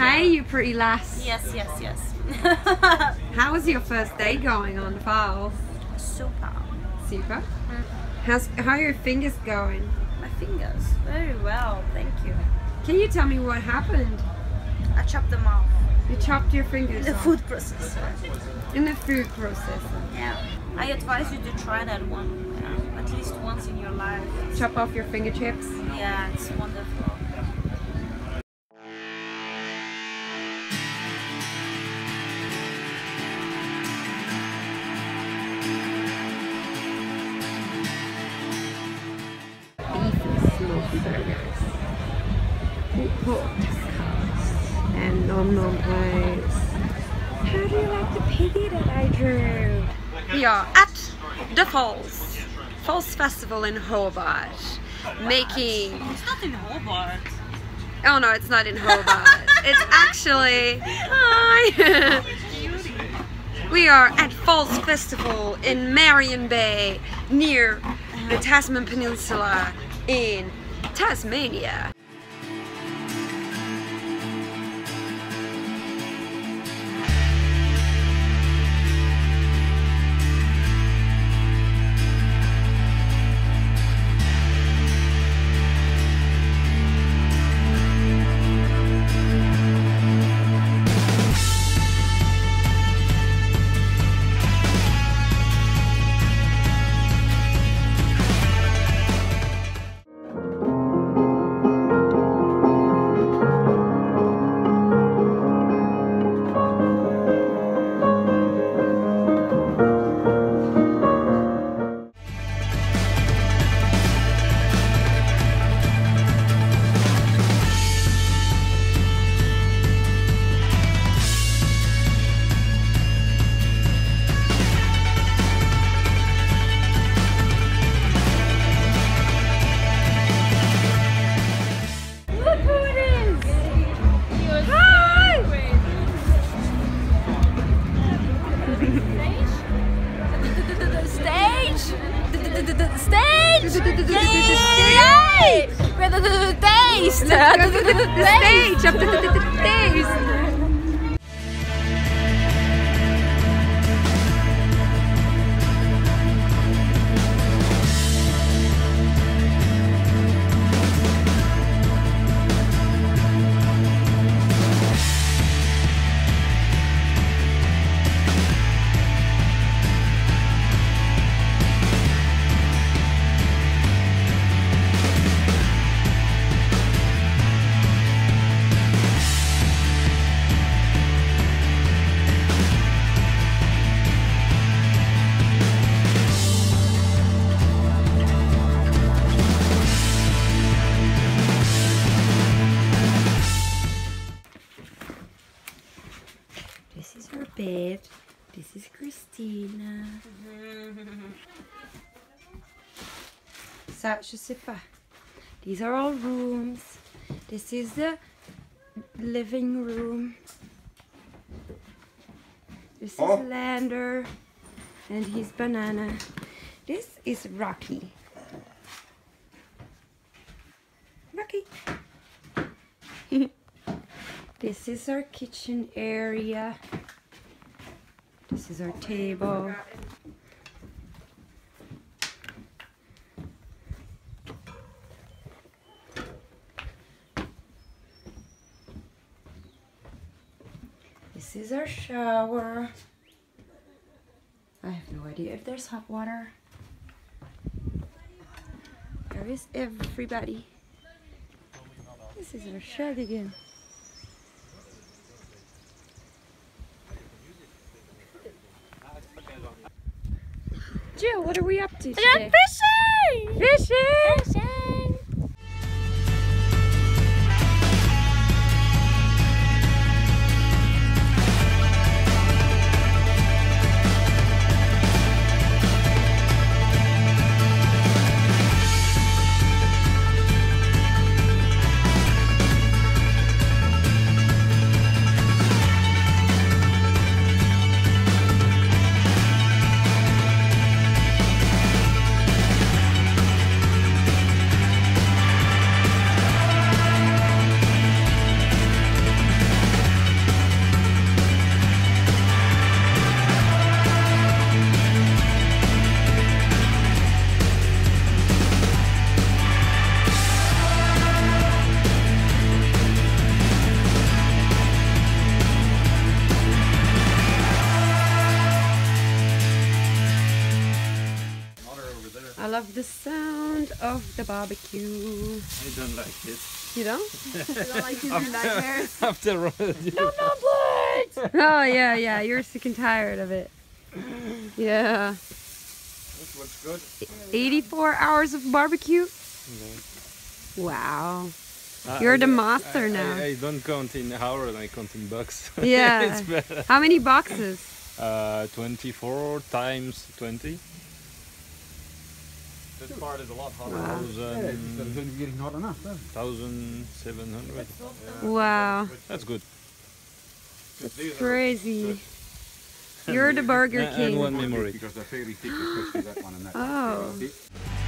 Hey, you pretty lass. Yes, yes, yes. How was your first day going on the Falls? Super. Super? Mm. How are your fingers going? My fingers? Very well, thank you. Can you tell me what happened? I chopped them off. You chopped your fingers off? In the food processor. In the food processor. Yeah. I advise you to try that one, yeah, at least once in your life. Chop off your fingertips? Yeah, it's wonderful. Very nice. And nom-nom place. How do you like the piggy that I drew? We are at the Falls. Falls Festival in Hobart. Making... It's not in Hobart. Oh no, it's not in Hobart. It's actually... Hi! We are at Falls Festival in Marion Bay, near the Tasman Peninsula in Tasmania. The stage! This is her bed. This is Christina. Such a sipper. These are all rooms. This is the living room. This is Lander and his banana. This is Rocky. Rocky. This is our kitchen area. This is our table. This is our shower. I have no idea if there's hot water. There is everybody. This is our shed again. Jill, what are we up to today? Fishing! Fishing! Fishing! the sound of the barbecue. I don't like this. You don't? You don't like using nightmares? After all. No, no, blood! Oh, yeah, yeah. You're sick and tired of it. Yeah. This looks good. 84 hours of barbecue? No. Wow. You're the master now. I don't count in hours, I count in bucks. Yeah. It's better. How many boxes? 24 times 20. This part is a lot hotter. Wow. It's going to be getting hot enough, though. 1,700. Wow. That's good. That's crazy. You're the Burger King. And one memory. Because they're fairly thick, especially that one and that one. Oh.